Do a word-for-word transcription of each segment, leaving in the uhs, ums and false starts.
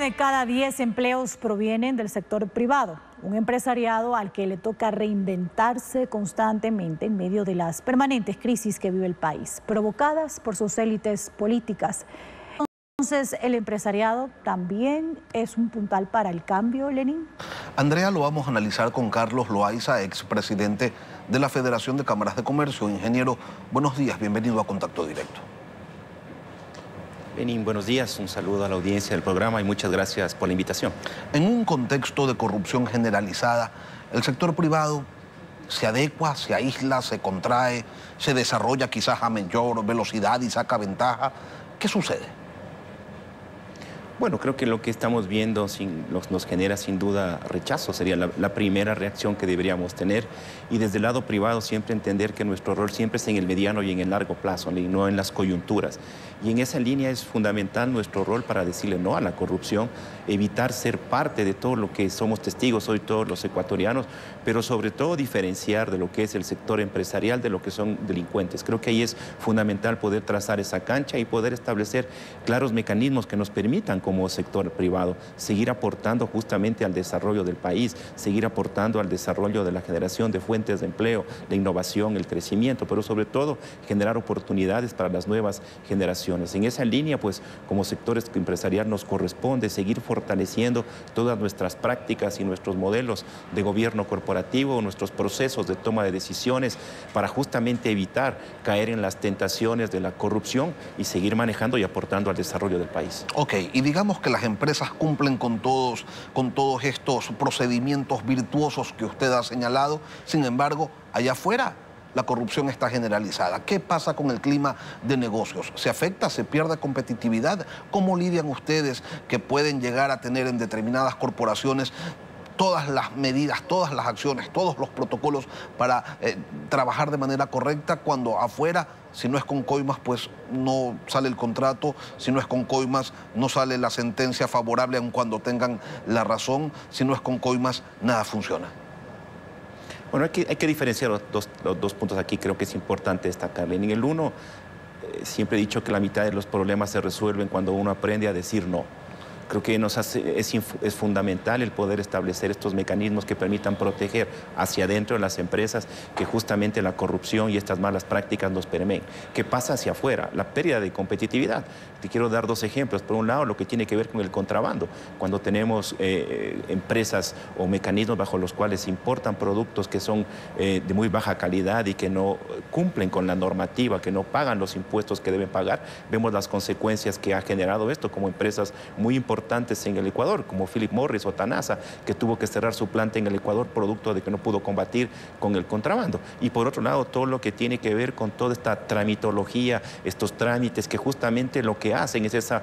de cada diez empleos provienen del sector privado, un empresariado al que le toca reinventarse constantemente en medio de las permanentes crisis que vive el país, provocadas por sus élites políticas. Entonces, ¿el empresariado también es un puntal para el cambio, Lenín? Andrea, lo vamos a analizar con Carlos Loaiza, expresidente de la Federación de Cámaras de Comercio. Ingeniero, buenos días, bienvenido a Contacto Directo. Lenín, buenos días, un saludo a la audiencia del programa y muchas gracias por la invitación. En un contexto de corrupción generalizada, el sector privado se adecua, se aísla, se contrae, se desarrolla quizás a mayor velocidad y saca ventaja. ¿Qué sucede? Bueno, creo que lo que estamos viendo sin, los, nos genera sin duda rechazo, sería la, la primera reacción que deberíamos tener. Y desde el lado privado siempre entender que nuestro rol siempre es en el mediano y en el largo plazo, y no en las coyunturas. Y en esa línea es fundamental nuestro rol para decirle no a la corrupción, evitar ser parte de todo lo que somos testigos hoy todos los ecuatorianos, pero sobre todo diferenciar de lo que es el sector empresarial de lo que son delincuentes. Creo que ahí es fundamental poder trazar esa cancha y poder establecer claros mecanismos que nos permitan como sector privado, seguir aportando justamente al desarrollo del país, seguir aportando al desarrollo de la generación de fuentes de empleo, la innovación, el crecimiento, pero sobre todo generar oportunidades para las nuevas generaciones. En esa línea, pues, como sector empresarial nos corresponde seguir fortaleciendo todas nuestras prácticas y nuestros modelos de gobierno corporativo, nuestros procesos de toma de decisiones para justamente evitar caer en las tentaciones de la corrupción y seguir manejando y aportando al desarrollo del país. Ok, y digamos Digamos que las empresas cumplen con todos, con todos estos procedimientos virtuosos que usted ha señalado. Sin embargo, allá afuera la corrupción está generalizada. ¿Qué pasa con el clima de negocios? ¿Se afecta? ¿Se pierde competitividad? ¿Cómo lidian ustedes que pueden llegar a tener en determinadas corporaciones todas las medidas, todas las acciones, todos los protocolos para eh, trabajar de manera correcta cuando afuera, si no es con coimas, pues no sale el contrato, si no es con coimas, no sale la sentencia favorable aun cuando tengan la razón, si no es con coimas, nada funciona? Bueno, hay que, hay que diferenciar los dos, los dos puntos aquí, creo que es importante destacarle. En el uno, eh, siempre he dicho que la mitad de los problemas se resuelven cuando uno aprende a decir no. Creo que nos hace, es, es fundamental el poder establecer estos mecanismos que permitan proteger hacia adentro de las empresas que justamente la corrupción y estas malas prácticas nos permeen. ¿Qué pasa hacia afuera? La pérdida de competitividad. Te quiero dar dos ejemplos. Por un lado, lo que tiene que ver con el contrabando. Cuando tenemos eh, empresas o mecanismos bajo los cuales importan productos que son eh, de muy baja calidad y que no cumplen con la normativa, que no pagan los impuestos que deben pagar, vemos las consecuencias que ha generado esto como empresas muy importantes en el Ecuador, como Philip Morris o Tanasa, que tuvo que cerrar su planta en el Ecuador producto de que no pudo combatir con el contrabando. Y por otro lado, todo lo que tiene que ver con toda esta tramitología, estos trámites que justamente lo que hacen es esa,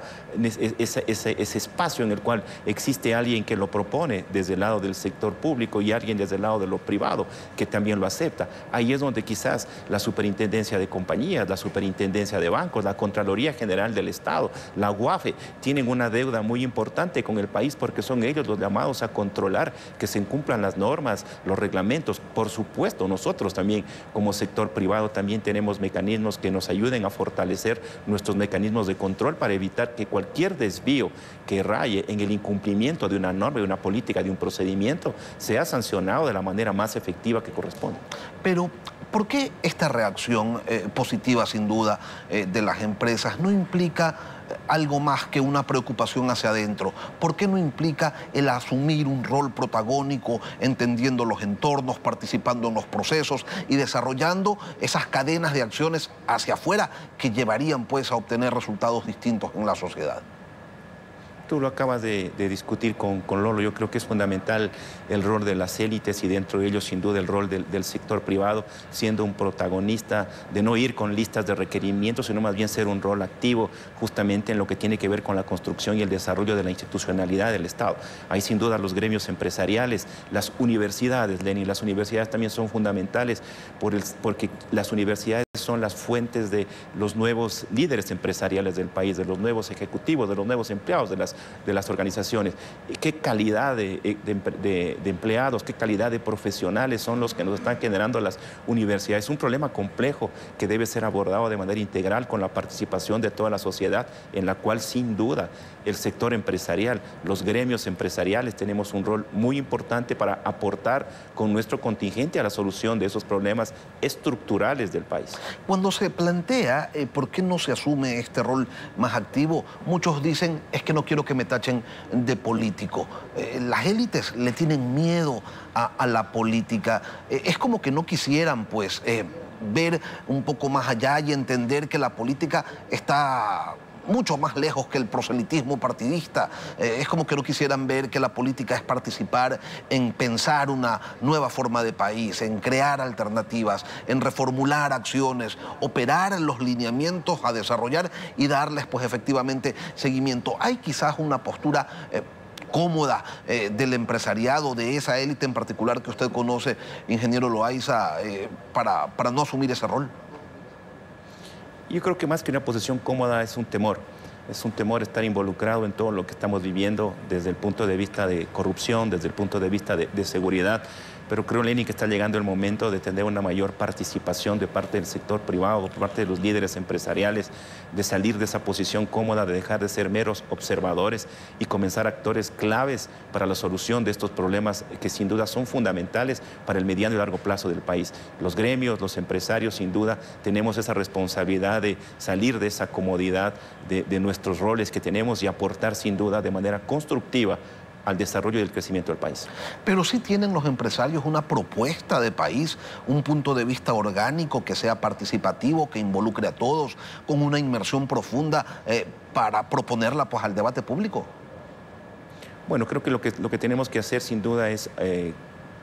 ese, ese, ese espacio en el cual existe alguien que lo propone desde el lado del sector público y alguien desde el lado de lo privado que también lo acepta. Ahí es donde quizás la superintendencia de compañías, la superintendencia de bancos, la Contraloría General del Estado, la U A F E, tienen una deuda muy importante importante con el país porque son ellos los llamados a controlar que se cumplan las normas, los reglamentos. Por supuesto, nosotros también como sector privado también tenemos mecanismos que nos ayuden a fortalecer nuestros mecanismos de control para evitar que cualquier desvío que raye en el incumplimiento de una norma, de una política, de un procedimiento, sea sancionado de la manera más efectiva que corresponde. Pero, ¿por qué esta reacción eh, positiva sin duda eh, de las empresas no implica algo más que una preocupación hacia adentro? ¿Por qué no implica el asumir un rol protagónico, entendiendo los entornos, participando en los procesos y desarrollando esas cadenas de acciones hacia afuera que llevarían pues a obtener resultados distintos en la sociedad? Tú lo acabas de, de discutir con, con Lolo. Yo creo que es fundamental el rol de las élites y dentro de ellos sin duda el rol del, del sector privado, siendo un protagonista, de no ir con listas de requerimientos, sino más bien ser un rol activo justamente en lo que tiene que ver con la construcción y el desarrollo de la institucionalidad del Estado. Ahí sin duda los gremios empresariales, las universidades, Lenín, las universidades también son fundamentales por el, porque las universidades son las fuentes de los nuevos líderes empresariales del país, de los nuevos ejecutivos, de los nuevos empleados, de las de las organizaciones. ¿Qué calidad de, de, de, de empleados, qué calidad de profesionales son los que nos están generando las universidades? Es un problema complejo que debe ser abordado de manera integral con la participación de toda la sociedad, en la cual sin duda el sector empresarial, los gremios empresariales tenemos un rol muy importante para aportar con nuestro contingente a la solución de esos problemas estructurales del país. Cuando se plantea eh, por qué no se asume este rol más activo, muchos dicen es que no quiero que me tachen de político. Eh, las élites le tienen miedo a, a la política. Eh, es como que no quisieran pues eh, ver un poco más allá y entender que la política está mucho más lejos que el proselitismo partidista. Eh, es como que no quisieran ver que la política es participar en pensar una nueva forma de país, en crear alternativas, en reformular acciones, operar los lineamientos a desarrollar y darles pues efectivamente seguimiento. Hay quizás una postura eh, cómoda eh, del empresariado, de esa élite en particular que usted conoce, ingeniero Loaiza, eh, para, para no asumir ese rol. Yo creo que más que una posición cómoda es un temor. Es un temor estar involucrado en todo lo que estamos viviendo desde el punto de vista de corrupción, desde el punto de vista de, de seguridad. Pero creo, Lenny, que está llegando el momento de tener una mayor participación de parte del sector privado, por parte de los líderes empresariales, de salir de esa posición cómoda, de dejar de ser meros observadores y comenzar actores claves para la solución de estos problemas que sin duda son fundamentales para el mediano y largo plazo del país. Los gremios, los empresarios, sin duda, tenemos esa responsabilidad de salir de esa comodidad de, de nuestros roles que tenemos y aportar sin duda de manera constructiva al desarrollo y el crecimiento del país. Pero sí tienen los empresarios una propuesta de país, un punto de vista orgánico que sea participativo, que involucre a todos, con una inmersión profunda eh, para proponerla pues, al debate público. Bueno, creo que lo que, lo que tenemos que hacer sin duda es eh,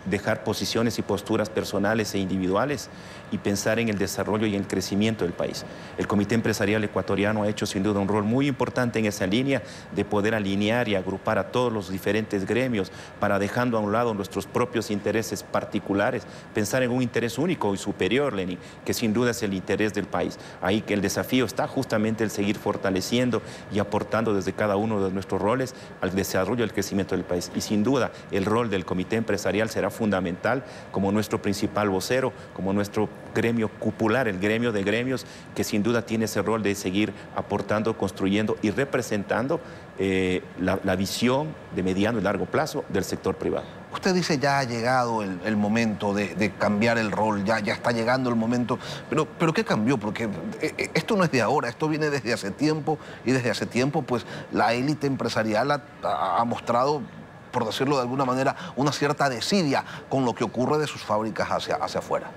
dejar posiciones y posturas personales e individuales y pensar en el desarrollo y el crecimiento del país. El Comité Empresarial Ecuatoriano ha hecho sin duda un rol muy importante en esa línea de poder alinear y agrupar a todos los diferentes gremios para, dejando a un lado nuestros propios intereses particulares, pensar en un interés único y superior, Lenny, que sin duda es el interés del país. Ahí que el desafío está justamente el seguir fortaleciendo y aportando desde cada uno de nuestros roles al desarrollo y el crecimiento del país. Y sin duda el rol del Comité Empresarial será fundamental como nuestro principal vocero, como nuestro gremio cupular, el gremio de gremios, que sin duda tiene ese rol de seguir aportando, construyendo y representando eh, la, la visión de mediano y largo plazo del sector privado. Usted dice ya ha llegado el, el momento de, de cambiar el rol, ya, ya está llegando el momento, pero, pero ¿qué cambió? Porque esto no es de ahora, esto viene desde hace tiempo y desde hace tiempo pues la élite empresarial ha, ha mostrado, por decirlo de alguna manera, una cierta desidia con lo que ocurre de sus fábricas hacia, hacia afuera.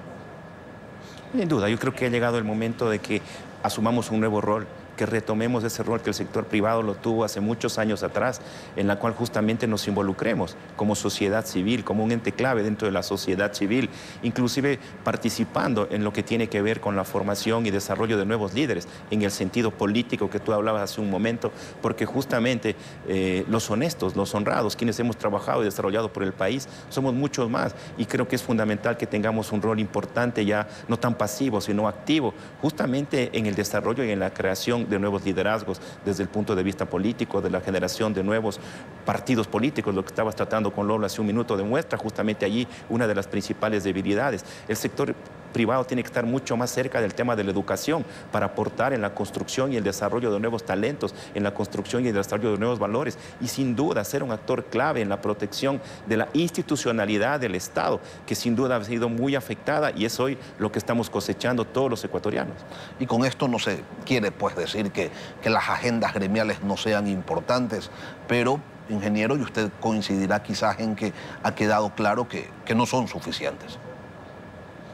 Sin duda, yo creo que ha llegado el momento de que asumamos un nuevo rol, que retomemos ese rol que el sector privado lo tuvo hace muchos años atrás, en la cual justamente nos involucremos como sociedad civil, como un ente clave dentro de la sociedad civil, inclusive participando en lo que tiene que ver con la formación y desarrollo de nuevos líderes, en el sentido político que tú hablabas hace un momento, porque justamente eh, los honestos, los honrados, quienes hemos trabajado y desarrollado por el país, somos muchos más, y creo que es fundamental que tengamos un rol importante, ya no tan pasivo, sino activo, justamente en el desarrollo y en la creación de nuevos liderazgos desde el punto de vista político, de la generación de nuevos partidos políticos, lo que estabas tratando con Lola hace un minuto demuestra justamente allí una de las principales debilidades. El sector privado tiene que estar mucho más cerca del tema de la educación para aportar en la construcción y el desarrollo de nuevos talentos, en la construcción y el desarrollo de nuevos valores y sin duda ser un actor clave en la protección de la institucionalidad del Estado, que sin duda ha sido muy afectada y es hoy lo que estamos cosechando todos los ecuatorianos. Y con esto no se quiere pues decir que, que las agendas gremiales no sean importantes, pero ingeniero, y usted coincidirá quizás en que ha quedado claro que, que no son suficientes.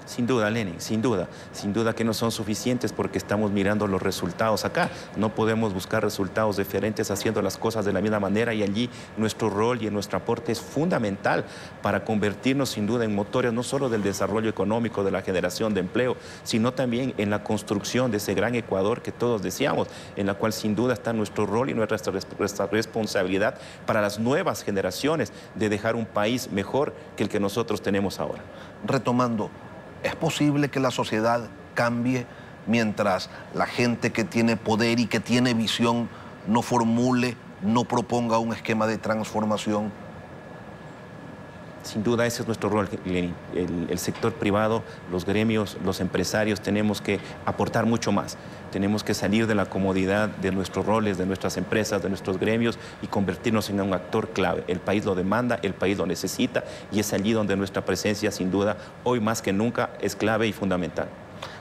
Sin duda, Lenin, sin duda, sin duda que no son suficientes porque estamos mirando los resultados acá. No podemos buscar resultados diferentes haciendo las cosas de la misma manera y allí nuestro rol y nuestro aporte es fundamental para convertirnos sin duda en motores no solo del desarrollo económico, de la generación de empleo, sino también en la construcción de ese gran Ecuador que todos deseamos, en la cual sin duda está nuestro rol y nuestra, nuestra responsabilidad para las nuevas generaciones de dejar un país mejor que el que nosotros tenemos ahora. Retomando, ¿es posible que la sociedad cambie mientras la gente que tiene poder y que tiene visión no formule no proponga un esquema de transformación? Sin duda ese es nuestro rol, Lenín. El, el sector privado, los gremios, los empresarios, tenemos que aportar mucho más. Tenemos que salir de la comodidad de nuestros roles, de nuestras empresas, de nuestros gremios y convertirnos en un actor clave. El país lo demanda, el país lo necesita y es allí donde nuestra presencia, sin duda, hoy más que nunca es clave y fundamental.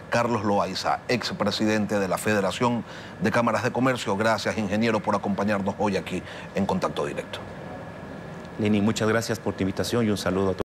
Carlos Loaiza, expresidente de la Federación de Cámaras de Comercio. Gracias, ingeniero, por acompañarnos hoy aquí en Contacto Directo. Lenín, muchas gracias por tu invitación y un saludo a todos.